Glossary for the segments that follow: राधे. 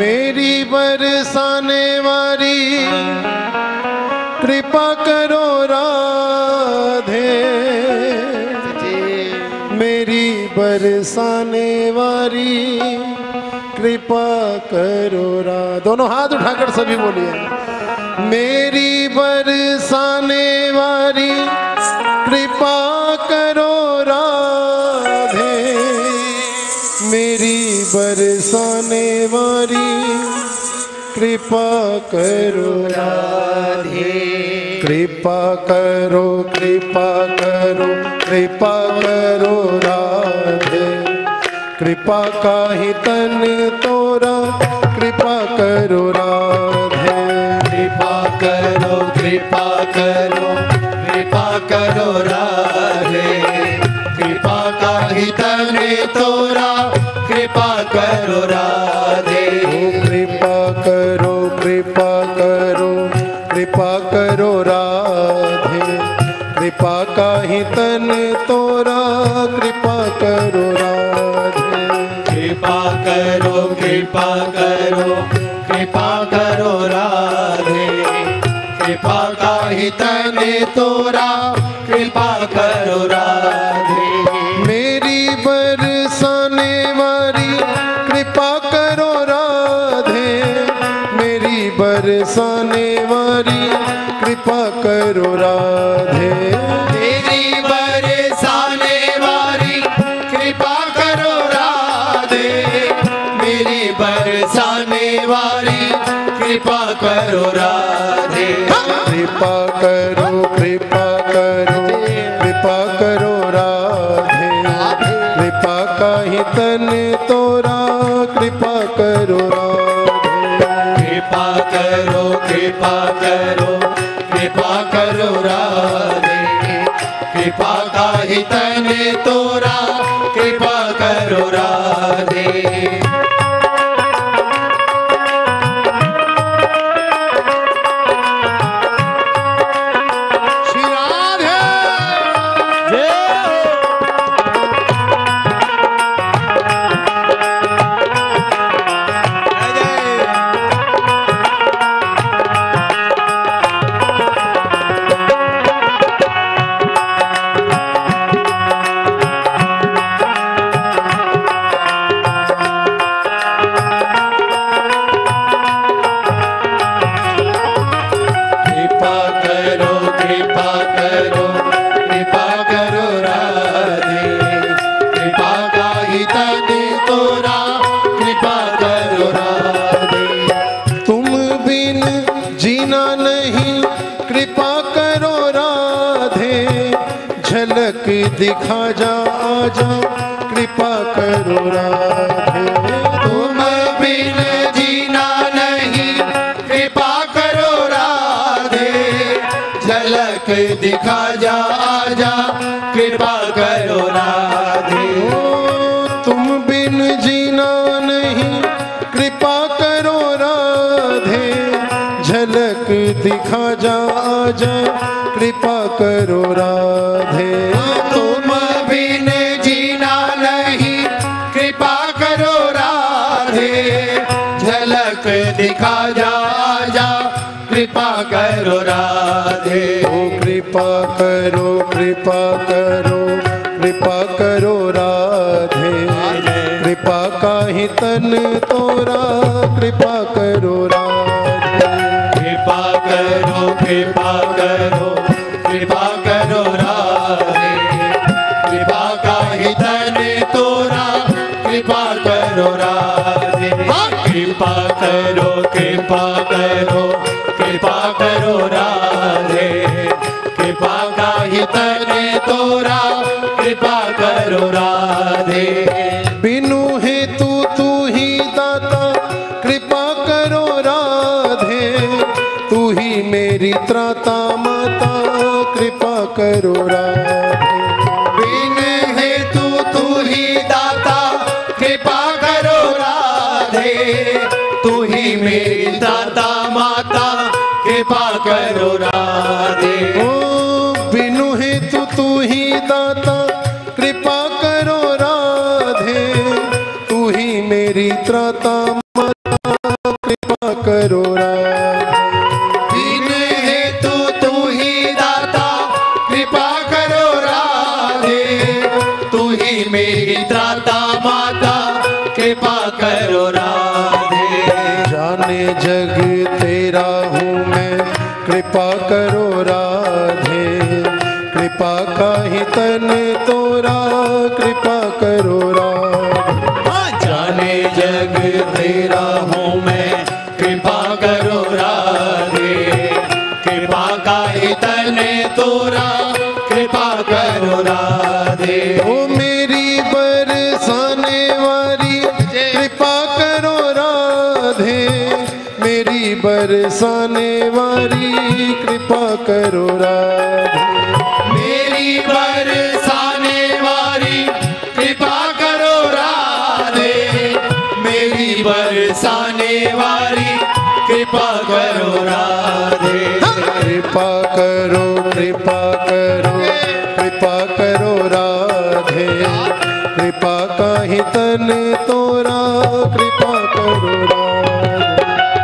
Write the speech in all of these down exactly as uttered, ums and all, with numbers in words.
मेरी बरसाने वाली कृपा करो राधे, मेरी बरसाने वाली कृपा करो राधे। दोनों हाथ उठाकर सभी बोलिए, मेरी बरसाने वाली कृपा करो राधे, मेरी बरसाने वाली कृपा करो राधे, कृपा करो कृपा करो कृपा करो राधे, कृपा का ही तन तोरा कृपा करो राधे, कृपा करो कृपा करो कृपा करो राधे, कृपा का ही तन तोरा कृपा करो राधे, कृपा करो कृपा करो कृपा करो राधे, कृपा का ही तन तोरा कृपा करो राधे, कृपा करो कृपा करो कृपा करो राधे, कृपा का ही तन तोरा कृपा करो राधे, मेरी बरसाने वाली कृपा करो राधे, मेरी बरसाने वाली कृपा करो राधे, मेरी बरसाने वाली कृपा करो राधे, मेरी बरसाने वाली कृपा करो राधे, कृपा करो कृपा करो कृपा करो राधे, कृपा का ही तन तोरा कृपा करो राधे, कृपा करो कृपा करो कृपा करो राधे, कृपा का ही तन तोरा कृपा करो राधे। झलक दिखा जा आजा कृपा करो राधे, तुम बिन जीना नहीं कृपा करो राधे, झलक दिखा जा आजा कृपा करो राधे, तुम बिन जीना नहीं कृपा करो राधे, झलक दिखा जा आजा कृपा करो राधे, तुम बिन जीना नहीं कृपा करो राधे, झलक दिखा जा जा कृपा करो राधे, कृपा करो कृपा करो कृपा करो राधे, कृपा का ही तन तोरा कृपा करो राधे, कृपा करो कृपा करो कृपा करो राधे, कृपा का ही तन तोरा कृपा करो राधे, कृपा करो कृपा करो कृपा करो राधे, कृपा का ही तन तोरा कृपा करो राधे, बिनु हेतु तू ही दाता कृपा करो राधे, तू ही मेरी त्राता माता कृपा करो राधे, बिन हेतु तू ही दाता कृपा करो राधे, तू ही मेरी दाता माता कृपा करो राधे, ओ बिनु हेतु तू ही दाता कृपा करो राधे, तू ही मेरी त्राता माता राधे मेरी बरसाने वाली कृपा करो राधे मेरी बरसाने वाली कृपा करो राधे मेरी बरसाने वाली कृपा करो राधे कृपा करो कृपा करो कृपा करो राधे कृपा का ही तन तोरा कृपा करो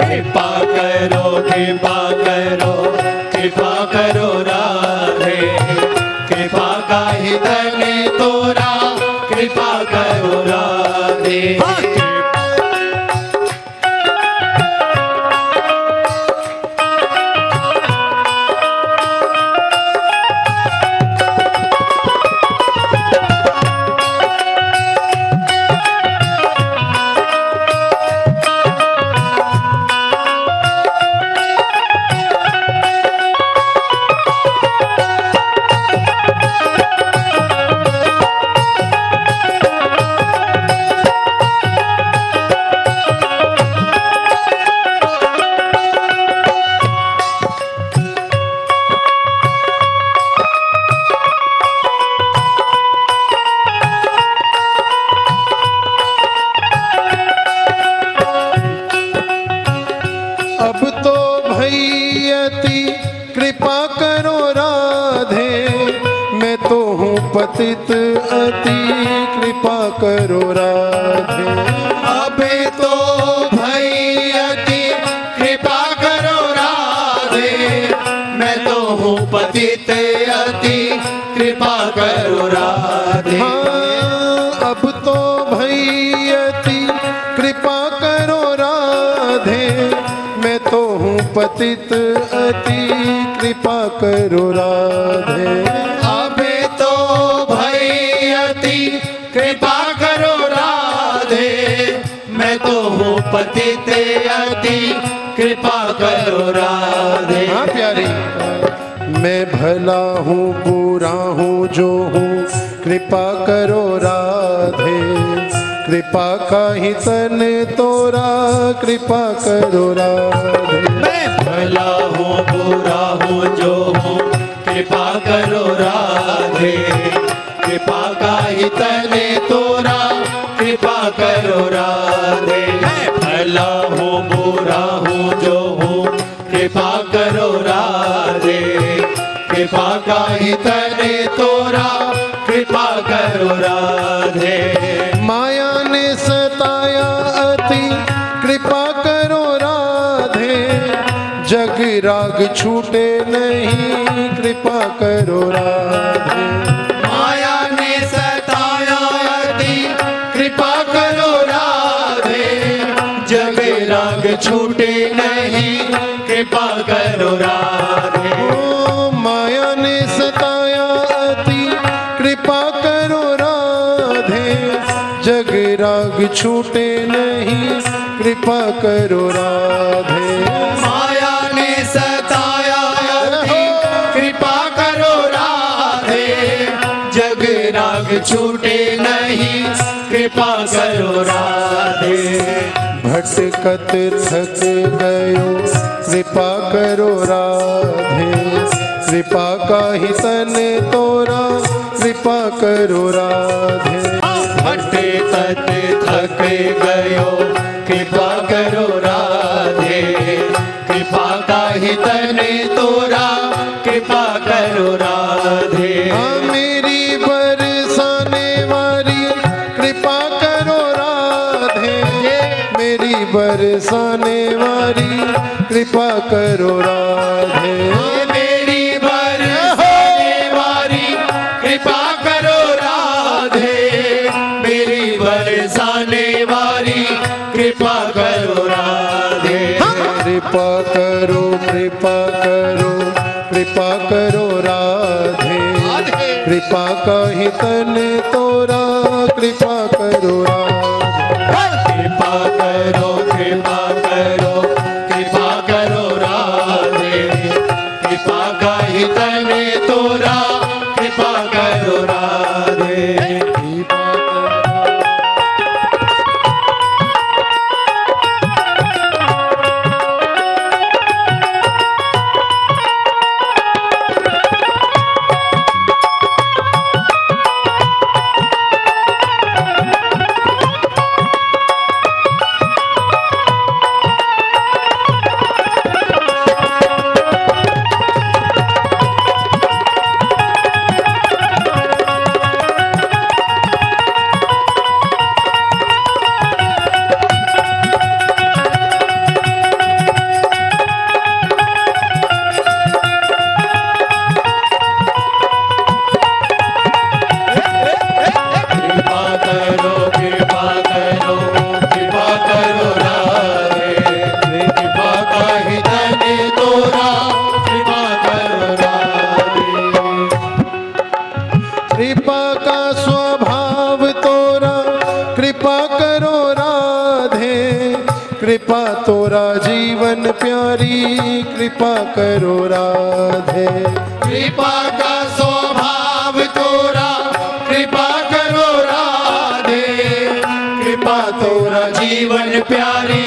कृपा करो कृपा करो कृपा करो राधे कृपा का ही तन तोरा कृपा करो राधे पतित अति कृपा करो राधे अबे तो भई अति कृपा करो राधे मैं तो हूँ पतित अति कृपा करो राधे हाँ, अब तो भई अति कृपा करो राधे मैं तो हूँ पतित अति कृपा करो राधे कृपा करो राधे मैं तो हूँ पतित अति कृपा करो राधे हाँ प्यारे मैं भला हूँ बुरा हूँ जो हूँ कृपा करो राधे कृपा का ही तन तोरा कृपा करो राधे मैं भला हूँ बुरा हूँ जो हूँ कृपा करो राधे कृपा का ही तन तोरा कृपा करो राधे मैं भला हूँ बुरा हूँ जो हूँ कृपा करो राधे कृपा का ही तन तोरा कृपा करो राधे माया ने सताया अति कृपा करो राधे जग राग छूटे नहीं कृपा करो राधे कृपा करो राधे जग राग छूटे नहीं कृपा करो राधे माया ने सताया अति कृपा करो राधे जग राग छूटे नहीं कृपा करो राधे माया ने सताया अति कृपा करो राधे जग राग छूटे नहीं कृपा करो राधे भटकत थक गयो कृपा करो राधे कृपा का ही तन तोरा कृपा करो राधे भटकत थक गयो कृपा करो राधे कृपा का ही तन तोरा कृपा करो राधे मेरी बरसाने वाली कृपा करो राधे मेरी बरसाने वाली कृपा करो राधे मेरी बरसाने वाली कृपा करो राधे मेरी बरसाने वाली कृपा करो राधे कृपा करो कृपा करो कृपा करो राधे कृपा का ही तन तोरा कृपा करो राधे कृपा करो कृपा करो कृपा करो राधे कृपा का ही तन तोरा कृपा करो राधे कृपा तोरा जीवन प्यारी, कृपा करो राधे। कृपा का स्वभाव तोरा, कृपा करो राधे। कृपा तोरा जीवन प्यारी,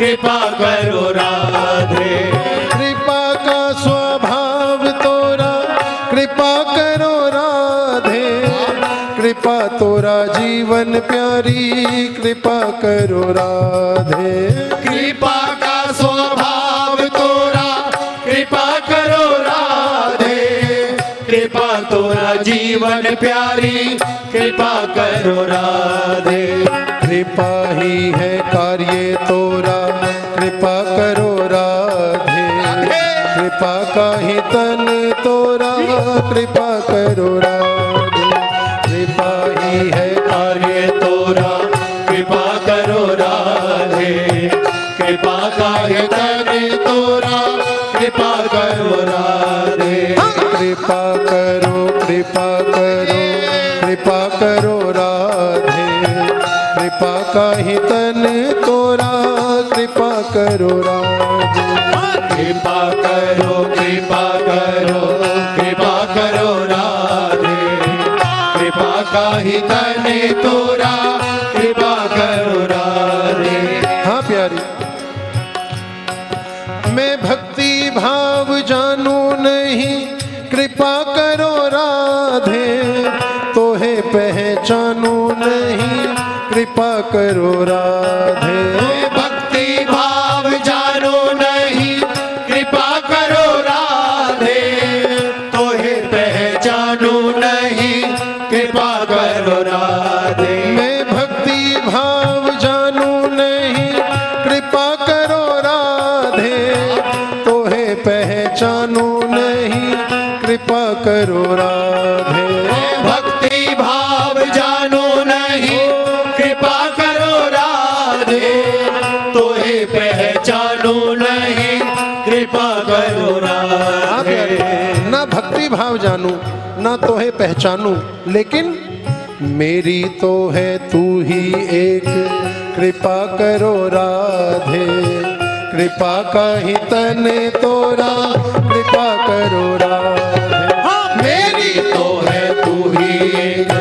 कृपा करो राधे। कृपा का स्वभाव तोरा, कृपा करो राधे। कृपा तोरा जीवन प्यारी, कृपा करो राधे। कृपा का स्वभाव तोरा, कृपा करो राधे। कृपा तोरा जीवन प्यारी, कृपा करो राधे। कृपा ही है कार्य तोरा, कृपा करो राधे। कृपा का ही तन तोरा, कृपा करो राधे। कृपा ही है कार्य तोरा, कृपा करो राधे। कृपा का ही तन तोरा, कृपा करो राधे। कृपा करो, कृपा करो, कृपा करो राधे। कृपा का ही तन तोरा, कृपा करो राधे। कृपा करो, कृपा करो, कृपा करो राधे। कृपा का ही तन तोरा, कृपा करो राधे। हाँ प्यारी, मैं भक्ति भाव जानू नहीं, कृपा करो राधे। तोहे पहचानू नहीं, कृपा करो राधे। भक्ति भाव जानो नहीं, कृपा करो राधे। तोहे पहचानो नहीं, कृपा करो राधे। मैं भक्ति भाव जानो नहीं, कृपा करो राधे। तोहे पहचानो नहीं, कृपा करो राधे। भक्ति भाव जानो नहीं, कृपा करो राधे। तोहे पहचानो नहीं, कृपा करो राधे। ना भक्ति भाव जानू, ना तोहे पहचानू, लेकिन मेरी तो है तू ही एक, कृपा करो राधे। कृपा का ही तन तोरा, कृपा करो राधे। मेरी तो है तू ही एक,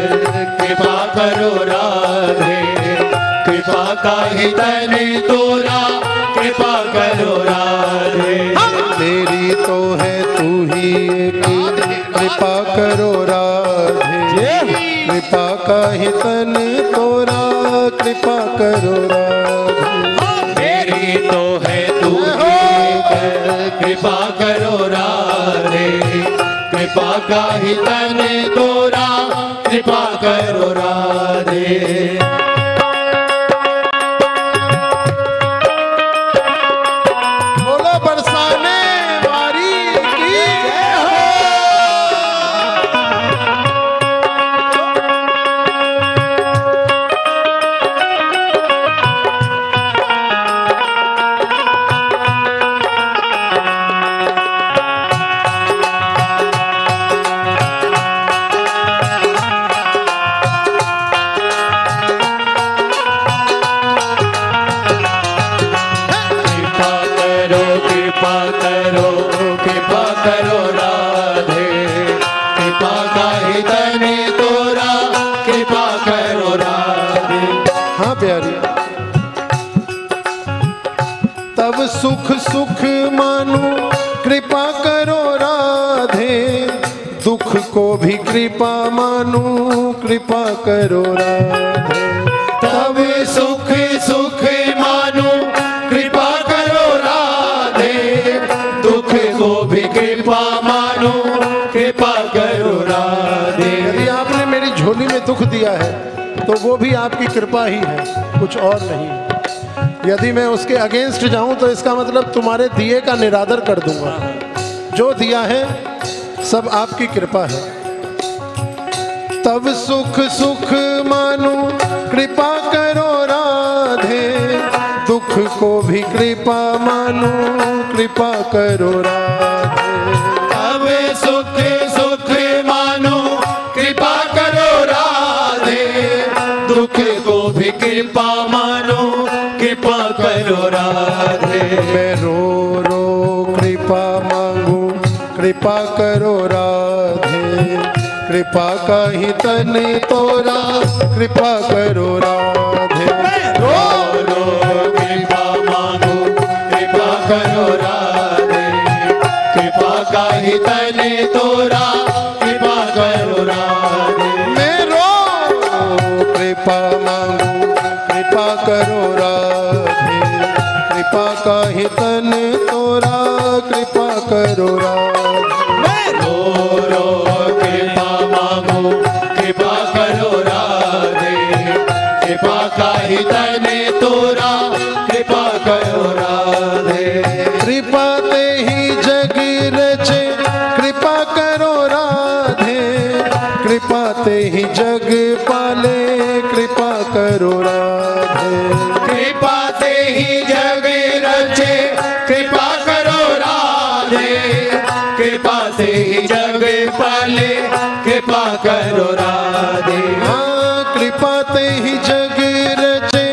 कृपा करो राधे। कृपा का ही तन तोरा, कृपा करो राधे। तेरी तो है तू ही एक, कृपा करो राधे। कृपा का ही तन तोरा, कृपा करो राधे। मेरी तो है तू ही एक, कृपा करो राधे। कृपा का ही तन तोरा, कृपा करो राधे। सुख सुख मानो, कृपा करो राधे। दुख को भी कृपा मानो, कृपा करो राधे। तब सुख सुख मानो, कृपा करो राधे। दुख को भी कृपा मानो, कृपा करो राधे। यदि आपने मेरी झोली में दुख दिया है तो वो भी आपकी कृपा ही है, कुछ और नहीं है। यदि मैं उसके अगेंस्ट जाऊं तो इसका मतलब तुम्हारे दिए का निरादर कर दूंगा। जो दिया है सब आपकी कृपा है। तब सुख सुख मानो, कृपा करो राधे। दुख को भी कृपा मानो, कृपा करो राधे। तब सुख सुख मानो, कृपा करो राधे। दुख को भी कृपा मानो, कृपा करो राधे। मैं रो रो कृपा मांगू, कृपा करो राधे, कृपा का ही तन तोरा, कृपा करो राधे। रो रो कृपा मांगू, कृपा करो राधे, कृपा का ही तन तोरा, कृपा करो राधे। मैं रो कृपा मांगू, कृपा करो राधे, कृपा का ही तन तोरा, कृपा करो राधे। मैं रो रो कृपा मांगो, कृपा करो राधे, कृपा का ही तन तोरा, कृपा करो राधे। कृपा ते ही जग रचे, कृपा करो राधे, कृपा ते ही जग पाले, कृपा करो राधे। कृपा ते ही जग रचे, कृपा करो राधे, कृपा से ही जग पाले, कृपा करो राधे। हाँ, कृपा ते ही जग रचे,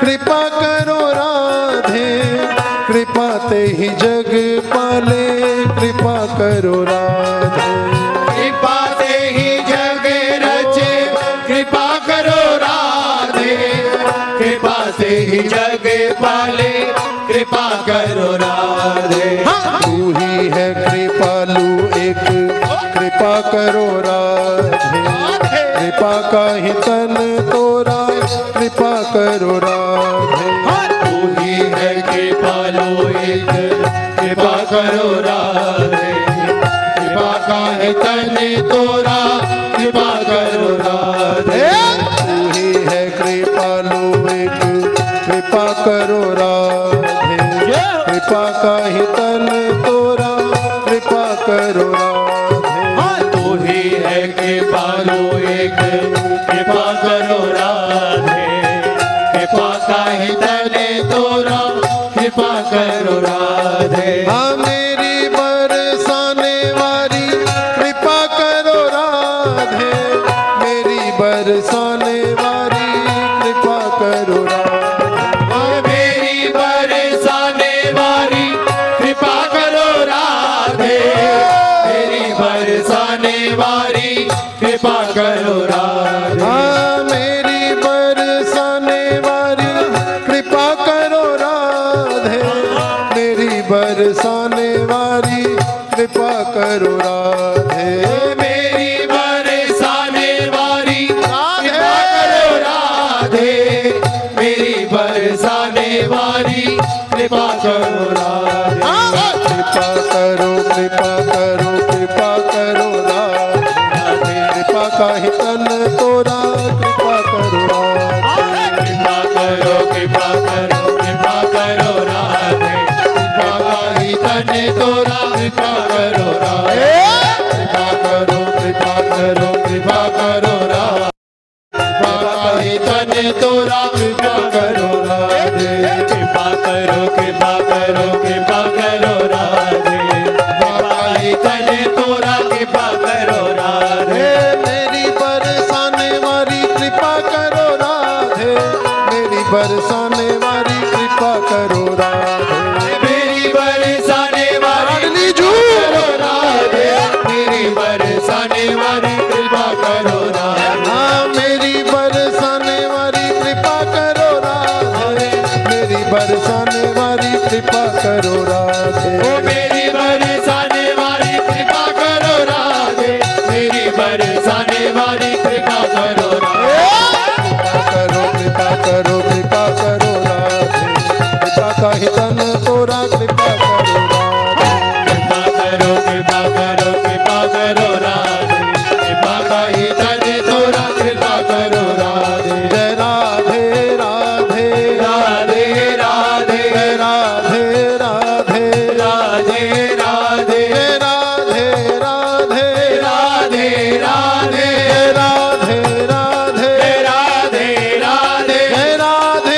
कृपा करो राधे, कृपा ते ही जग पाले, कृपा करो राधे। कृपा ते ही जग रचे, कृपा करो राधे, कृपा से ही जग पाले, कृपा करो राधे। तू ही है कृपालु एक, कृपा करो राधे, कृपा का ही तन तोरा, कृपा करो राधे। तू ही है कृपालु एक, कृपा करो राधे, कृपा का ही तन तोरा, कृपा करो राधे। तू ही है कृपालु एक, कृपा करो राधे, कृपा का ही तन तोरा, कृपा करो राधे। तू ही है कृपालु एक, कृपा करो राधे, कृपा का ही तन तोरा, कृपा करो राधे। हाँ, मेरी बरसाने वाली कृपा करो राधे, मेरी बरसाने वाली कृपा करो राधे। कृपा करो राधे। हाँ, मेरी बरसाने वाली कृपा करो राधे, मेरी बरसाने वाली कृपा करो राधे। मेरी बरसाने वाली कृपा करो राधे, मेरी बरसाने वाली कृपा करो राधे। कृपा करो, कृपा करो, कृपा करो राधे, कृपा का ही तन तोरा, कृपा करो राधे। कृपा करो, कृपा करो, कृपा करो राधे, कृपा का ही तन तोरा, कृपा करो राधे। कृपा करो, कृपा करो, कृपा करो राधे, कृपा का ही तन तोरा, कृपा करो राधे। कृपा करो, कृपा करो, कृपा करो राधे, कृपा का ही तन तोरा, कृपा करो राधे। बरसाने वाली कृपा करो राधे, मेरी बरसाने वाली करो राधे, मेरी बरसाने वाली कृपा करो राधे। हाँ, मेरी बरसाने वाली कृपा करो राधे, मेरी बरसाने वाली कृपा करो राधे। मेरी बरसाने वाली कृपा करो राधे, मेरी बरसाने वाली कृपा करो राधे। कृपा करो, कृपा करो राधे, कृपा का ही तन तोरा, कृपा करो राधे। कृपा करो, कृपा करो, कृपा करो राधे, कृपा का ही तन तोरा, कृपा करो राधे। जय राधे राधे राधे राधे, राधे राधे राधे राधे, राधे राधे राधे राधे, राधे राधे राधे राधे, राधे राधे राधे राधे, राधे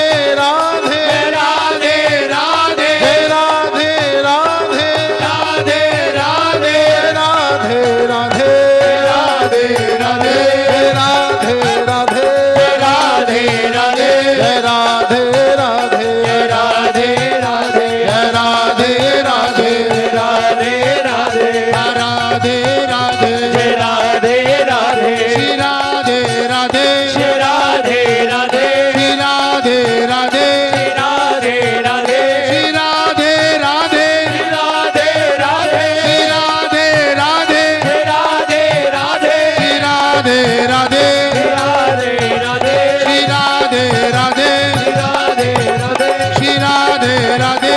राधे राधे।